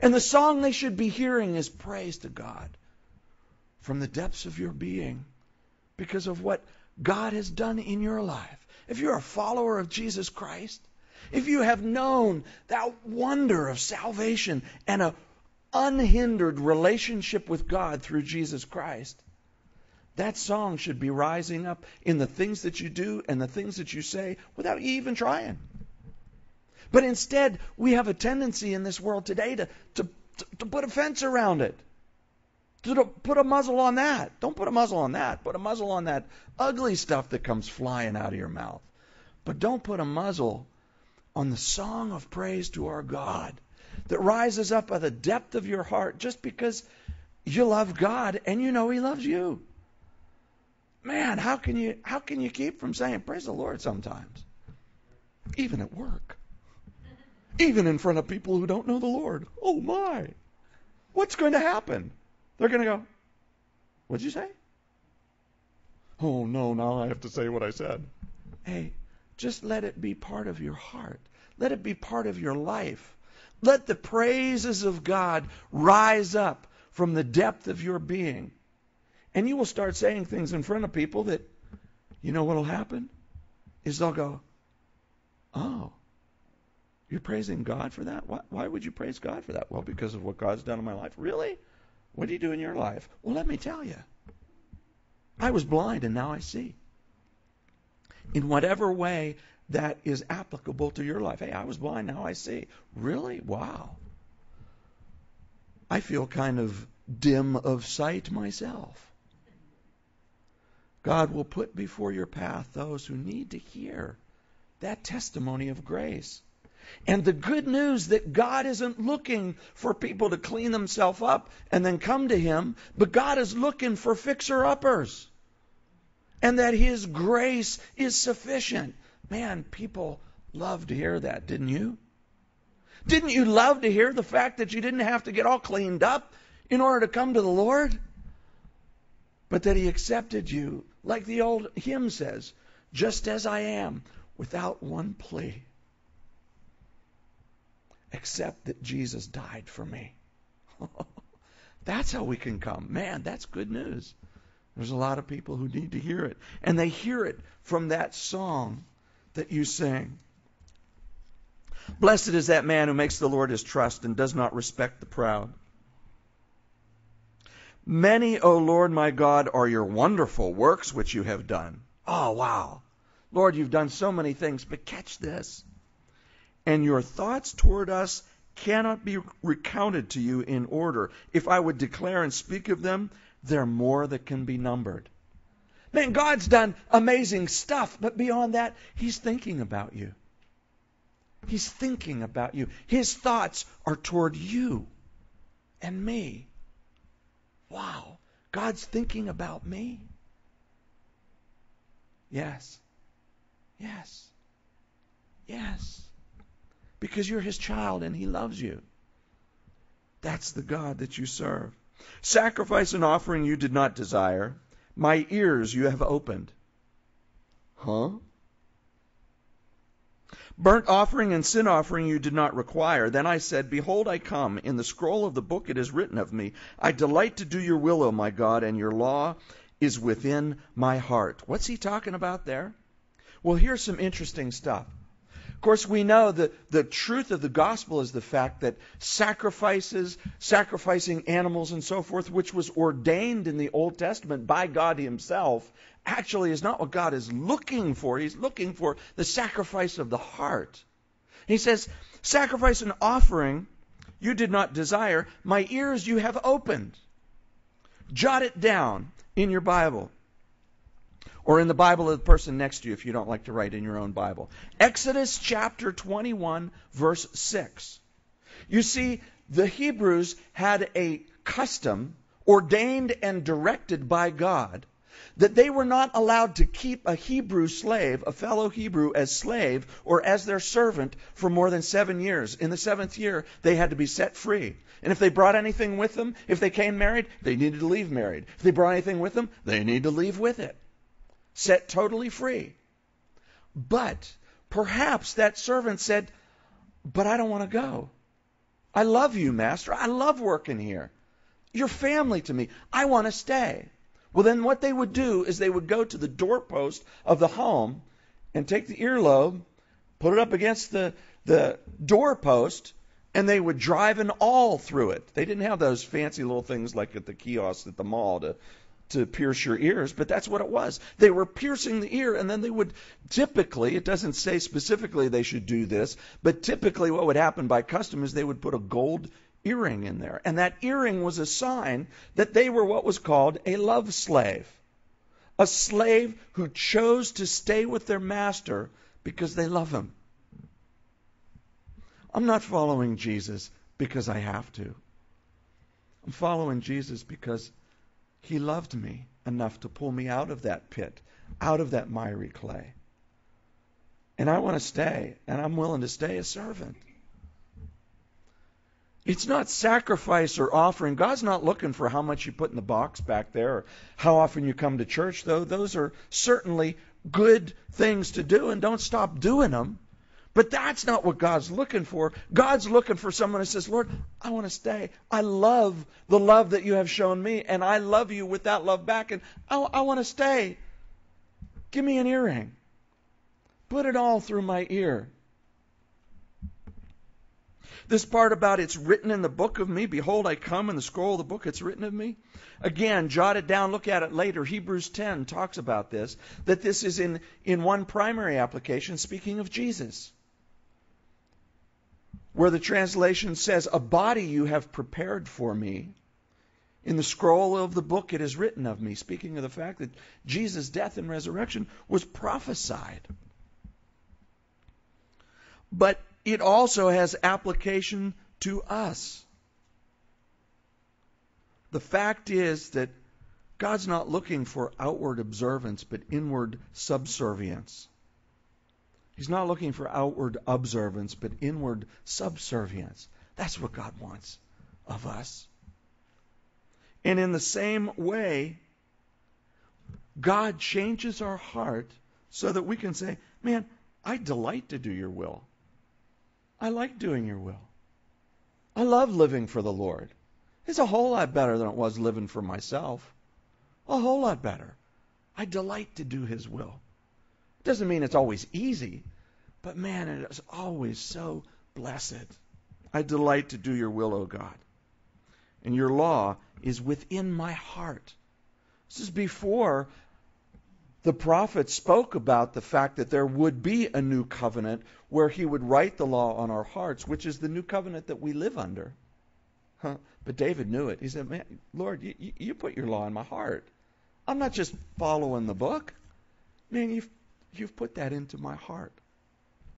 And the song they should be hearing is praise to God from the depths of your being because of what God has done in your life. If you're a follower of Jesus Christ, if you have known that wonder of salvation and an unhindered relationship with God through Jesus Christ, that song should be rising up in the things that you do and the things that you say without you even trying. But instead, we have a tendency in this world today to put a fence around it, to put a muzzle on that. Don't put a muzzle on that. Put a muzzle on that ugly stuff that comes flying out of your mouth. But don't put a muzzle on the song of praise to our God that rises up at the depth of your heart just because you love God and you know He loves you. Man, how can you keep from saying praise the Lord sometimes? Even at work. Even in front of people who don't know the Lord. Oh my! What's going to happen? They're going to go, what'd you say? Oh no, now I have to say what I said. Hey, just let it be part of your heart. Let it be part of your life. Let the praises of God rise up from the depth of your being. And you will start saying things in front of people that, you know what will happen? Is they'll go, oh, you're praising God for that? Why would you praise God for that? Well, because of what God's done in my life. Really? What do you do in your life? Well, let me tell you. I was blind and now I see. In whatever way that is applicable to your life. Hey, I was blind, now I see. Really? Wow. I feel kind of dim of sight myself. God will put before your path those who need to hear that testimony of grace. And the good news that God isn't looking for people to clean themselves up and then come to Him, but God is looking for fixer-uppers. And that His grace is sufficient. Man, people love to hear that, didn't you? Didn't you love to hear the fact that you didn't have to get all cleaned up in order to come to the Lord? But that He accepted you, like the old hymn says, just as I am, without one plea. Except that Jesus died for me. That's how we can come. Man, that's good news. There's a lot of people who need to hear it. And they hear it from that song that you sing. Blessed is that man who makes the Lord his trust and does not respect the proud. Many, O Lord my God, are your wonderful works which you have done. Oh, wow. Lord, you've done so many things, but catch this. And your thoughts toward us cannot be recounted to you in order. If I would declare and speak of them, they're more that can be numbered. Man, God's done amazing stuff, but beyond that, He's thinking about you. He's thinking about you. His thoughts are toward you and me. Wow, God's thinking about me? Yes. Yes. Yes. Because you're His child and He loves you. That's the God that you serve. Sacrifice and offering you did not desire. My ears you have opened. Huh? Burnt offering and sin offering you did not require. Then I said, behold, I come. In the scroll of the book it is written of me. I delight to do your will, O my God, and your law is within my heart. What's He talking about there? Well, here's some interesting stuff. Of course, we know that the truth of the gospel is the fact that sacrificing animals and so forth, which was ordained in the Old Testament by God Himself, actually is not what God is looking for. He's looking for the sacrifice of the heart. He says, sacrifice and offering you did not desire. My ears you have opened. Jot it down in your Bible. Or in the Bible of the person next to you if you don't like to write in your own Bible. Exodus chapter 21, verse 6. You see, the Hebrews had a custom ordained and directed by God that they were not allowed to keep a Hebrew slave, a fellow Hebrew, as slave or as their servant for more than 7 years. In the 7th year, they had to be set free. And if they brought anything with them, if they came married, they needed to leave married. If they brought anything with them, they needed to leave with it. Set totally free. But perhaps that servant said, but I don't want to go. I love you, Master. I love working here. You're family to me. I want to stay. Well, then what they would do is they would go to the doorpost of the home and take the earlobe, put it up against the doorpost, and they would drive an awl through it. They didn't have those fancy little things like at the kiosks at the mall to pierce your ears, but that's what it was. They were piercing the ear, and then they would typically, it doesn't say specifically they should do this, but typically what would happen by custom is they would put a gold earring in there. And that earring was a sign that they were what was called a love slave, a slave who chose to stay with their master because they love him. I'm not following Jesus because I have to. I'm following Jesus because he loved me enough to pull me out of that pit, out of that miry clay. And I want to stay, and I'm willing to stay a servant. It's not sacrifice or offering. God's not looking for how much you put in the box back there or how often you come to church, though. Those are certainly good things to do, and don't stop doing them. But that's not what God's looking for. God's looking for someone who says, Lord, I want to stay. I love the love that you have shown me, and I love you with that love back, and I want to stay. Give me an earring. Put it all through my ear. This part about it's written in the book of me, behold, I come in the scroll of the book, it's written of me. Again, jot it down, look at it later. Hebrews 10 talks about this, that this is in one primary application, speaking of Jesus, where the translation says, a body you have prepared for me. In the scroll of the book it is written of me, speaking of the fact that Jesus' death and resurrection was prophesied. But it also has application to us. The fact is that God's not looking for outward observance, but inward subservience. He's not looking for outward observance, but inward subservience. That's what God wants of us. And in the same way, God changes our heart so that we can say, man, I delight to do your will. I like doing your will. I love living for the Lord. It's a whole lot better than it was living for myself. A whole lot better. I delight to do his will. It doesn't mean it's always easy, but man, it is always so blessed. I delight to do your will, O God. And your law is within my heart. This is before the prophet spoke about the fact that there would be a new covenant where he would write the law on our hearts, which is the new covenant that we live under. But David knew it. He said, man, Lord, you put your law in my heart. I'm not just following the book. Man, you've put that into my heart.